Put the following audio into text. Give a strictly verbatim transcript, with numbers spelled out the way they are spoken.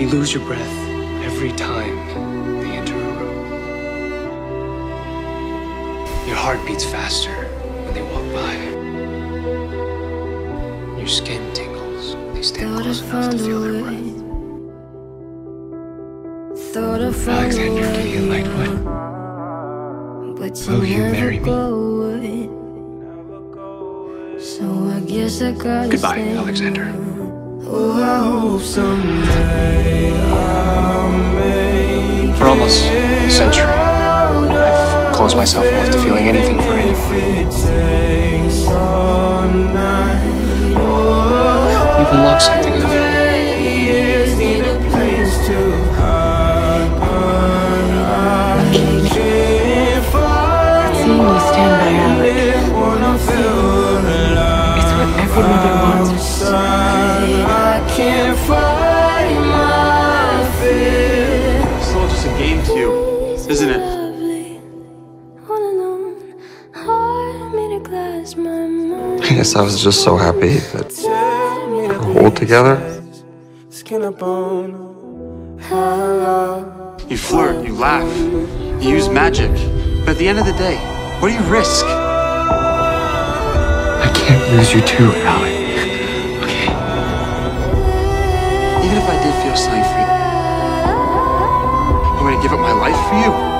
You lose your breath every time they enter a room. Your heart beats faster when they walk by. Your skin tingles. They stand close enough to feel their breath. Alexander, Alec Lightwood, will you marry me? So I guess I gotta Goodbye, Alexander. Oh, I hope someday I'll make it. For almost a century, I've closed myself off to feeling anything for anyone. You can love something of it. Seeing you stand by Alec, it's what everybody wants. Can't find my fear. It's all just a game to you, isn't it? I guess I was just so happy that we're all together. You flirt, you laugh, you use magic. But at the end of the day, what do you risk? I can't lose you too, Alec. Even if I did feel something for you, I'm going to give up my life for you.